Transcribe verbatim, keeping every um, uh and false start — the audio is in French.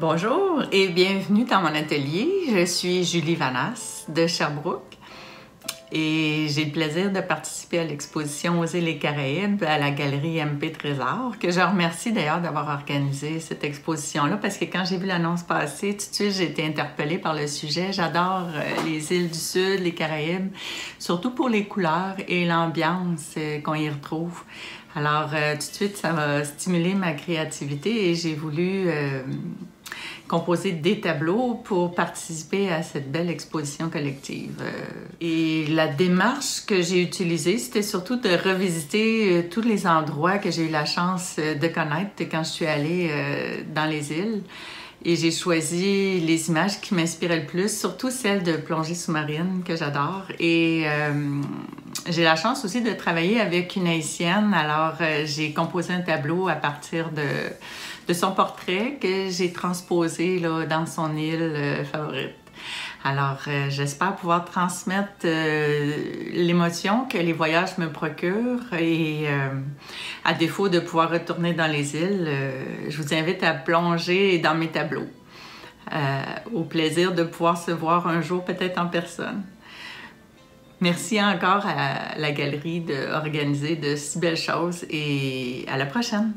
Bonjour et bienvenue dans mon atelier. Je suis Julie Vanasse de Sherbrooke et j'ai le plaisir de participer à l'exposition Osez les Caraïbes à la galerie M P Trésor, que je remercie d'ailleurs d'avoir organisé cette exposition-là parce que quand j'ai vu l'annonce passer, tout de suite j'ai été interpellée par le sujet. J'adore les îles du Sud, les Caraïbes, surtout pour les couleurs et l'ambiance qu'on y retrouve. Alors tout de suite ça m'a stimulé ma créativité et j'ai voulu euh, composer des tableaux pour participer à cette belle exposition collective. Et la démarche que j'ai utilisée, c'était surtout de revisiter tous les endroits que j'ai eu la chance de connaître quand je suis allée dans les îles. Et j'ai choisi les images qui m'inspiraient le plus, surtout celles de plongée sous-marine que j'adore. Et euh, j'ai la chance aussi de travailler avec une Haïtienne. Alors, euh, j'ai composé un tableau à partir de, de son portrait que j'ai transposé là, dans son île euh, favorite. Alors, euh, j'espère pouvoir transmettre euh, l'émotion que les voyages me procurent et euh, à défaut de pouvoir retourner dans les îles, euh, je vous invite à plonger dans mes tableaux. Euh, au plaisir de pouvoir se voir un jour peut-être en personne. Merci encore à la galerie d'organiser de si belles choses et à la prochaine!